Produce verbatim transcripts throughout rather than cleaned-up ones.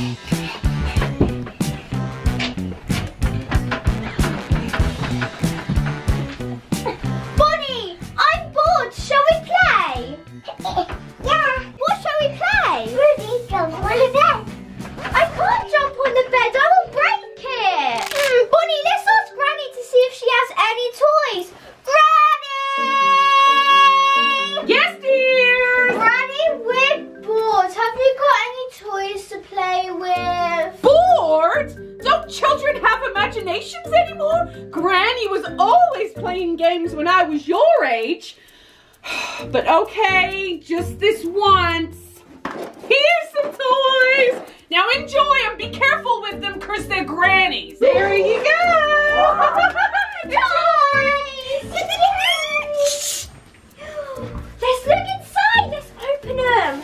Bonnie, I'm bored. Shall we play? Yeah. What shall we play? Ruby, jump on the bed. I can't jump on the bed. I will break it. Mm, Bonnie, let's ask Granny to see if she has any toys. Granny! Yes, dear. Granny, we're bored. Have you got any toys to play with? Bored? Don't children have imaginations anymore? Granny was always playing games when I was your age. But okay, just this once. Here's some toys. Now enjoy them. Be careful with them because they're grannies. There you go. Toys. Let's look inside. Let's open them.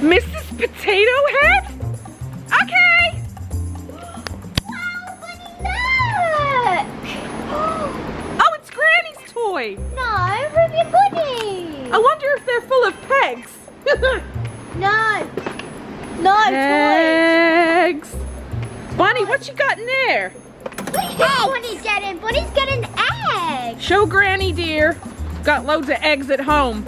Missus Potato Head? Okay! Wow, Bonnie, look! Oh, it's Granny's toy! No, Ruby and Bonnie! I wonder if they're full of pegs. No! No pegs! Toys. Bonnie, what you got in there? Bonnie's getting, Bonnie's getting eggs! Show Granny, dear. Got loads of eggs at home.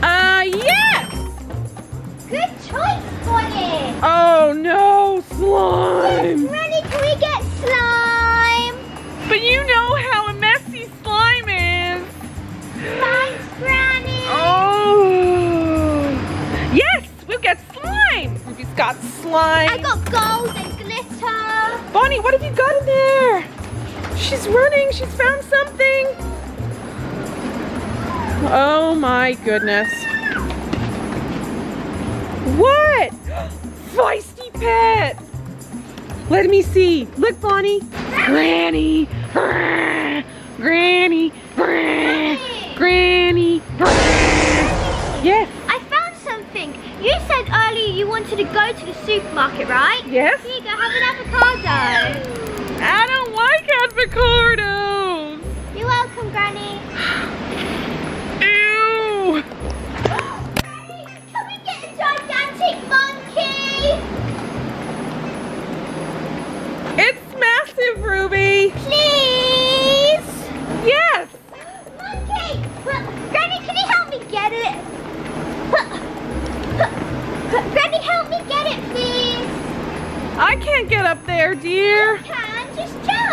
Uh, yes! Good choice, Bonnie! Oh no, slime! Yes, Granny, can we get slime? But you know how messy slime is! Thanks, Granny! Oh! Yes, we've got slime! Ruby's got slime! I got gold and glitter! Bonnie, what have you got in there? She's running, she's found something! Oh my goodness. What? Feisty pet. Let me see. Look, Bonnie. Granny. Granny. Granny. Granny. Granny. Yes. I found something. You said earlier you wanted to go to the supermarket, right? Yes. Here you go. Have an avocado. I don't like avocados. You're welcome, Granny. Ew! Granny, can we get a gigantic monkey? It's massive, Ruby! Please! Yes! Monkey! Granny, can you help me get it? Granny, help me get it, please! I can't get up there, dear! You can, just jump!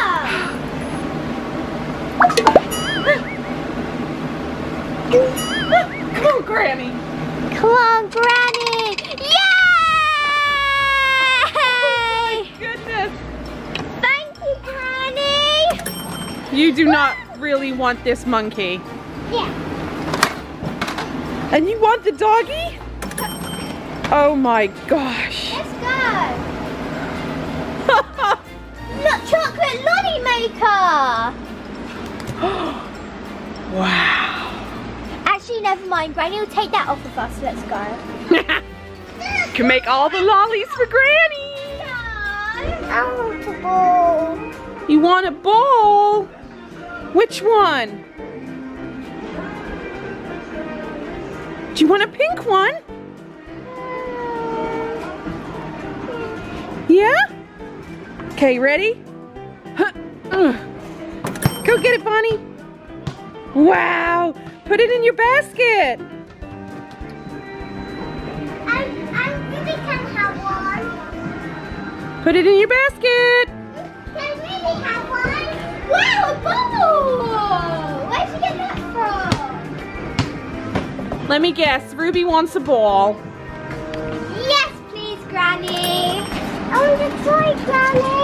You do not really want this monkey. Yeah. And you want the doggy? Oh my gosh. Let's go. Look, chocolate lolly maker. Wow. Actually, never mind. Granny will take that off of us. Let's go. Can make all the lollies for Granny. No. I want a bowl. You want a bowl? Which one? Do you want a pink one? Yeah? Okay, ready? Huh. Go get it, Bonnie. Wow, put it in your basket. I, I really can have one. Put it in your basket. I really have one. Wow, a ball. Where'd you get that from? Let me guess, Ruby wants a ball. Yes, please, Granny. I want a toy, Granny.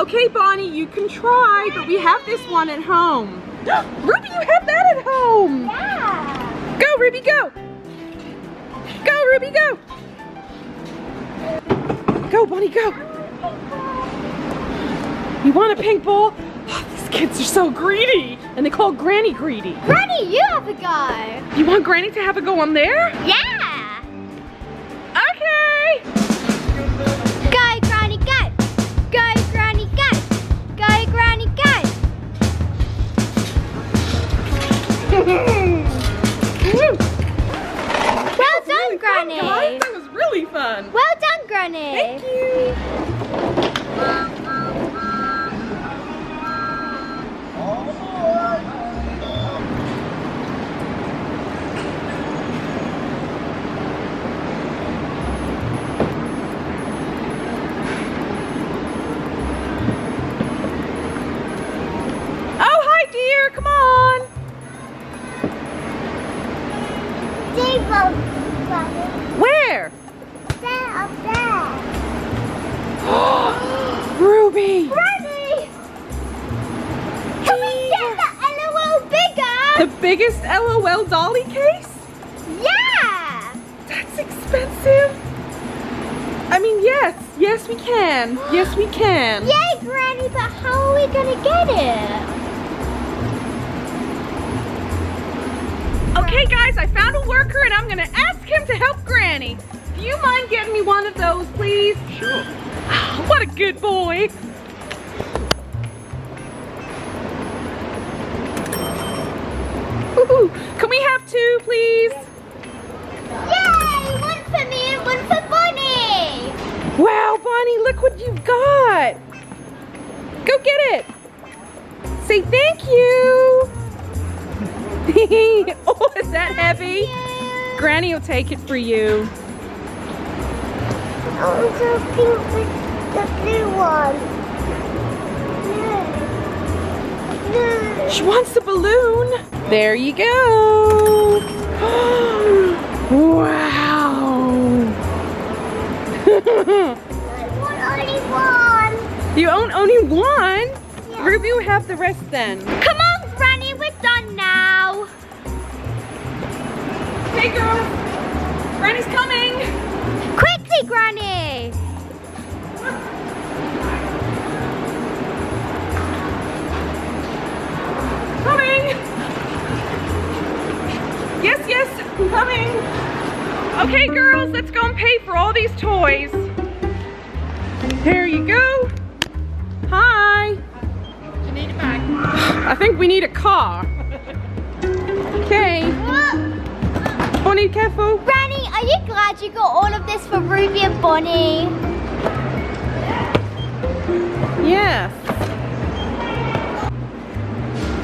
Okay, Bonnie, you can try, but we have this one at home. Ruby, you have that at home. Yeah. Go, Ruby, go. Go, Ruby, go. Go, Bonnie, go. You want a pink ball? Oh, these kids are so greedy, and they call Granny greedy. Granny, you have a go. You want Granny to have a go on there? Yeah. Okay. Well that done, really Granny. Fun, that was really fun. Well done, Granny. Thank you. Oh, hi, dear. Come on. Where? There, up there. Ruby! Ruby! Can we get the LOL bigger? The biggest LOL dolly case? Yeah! That's expensive. I mean, yes. Yes, we can. Yes, we can. Yay, Granny, but how are we going to get it? Okay guys, I found a worker and I'm gonna ask him to help Granny. Do you mind getting me one of those, please? Sure. Oh, what a good boy. Ooh, can we have two, please? Yay, one for me and one for Bonnie. Wow, Bonnie, look what you've got. Go get it. Say thank you. Oh, is that heavy? Granny will take it for you. I want the pink with the blue one. Blue. Blue. She wants the balloon. There you go. Wow. I want only one. You own only one? Yeah. Ruby will have the rest then. Come on. Hey girls, Granny's coming! Quickly, Granny! Coming! Yes, yes, I'm coming! Okay girls, let's go and pay for all these toys. There you go. Hi! You need a bag. I think we need a car. Okay. Whoa. Bonnie, careful. Granny, are you glad you got all of this for Ruby and Bonnie? Yes.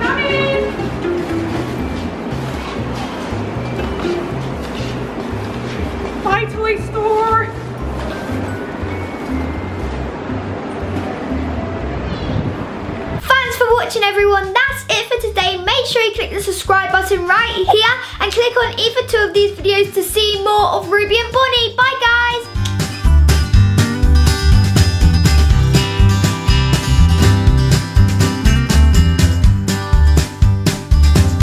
Coming! Bye, toy store. Thanks for watching, everyone. That's it for today. Make sure you click the subscribe button right here and click on either two of these videos to see more of Ruby and Bonnie. Bye guys!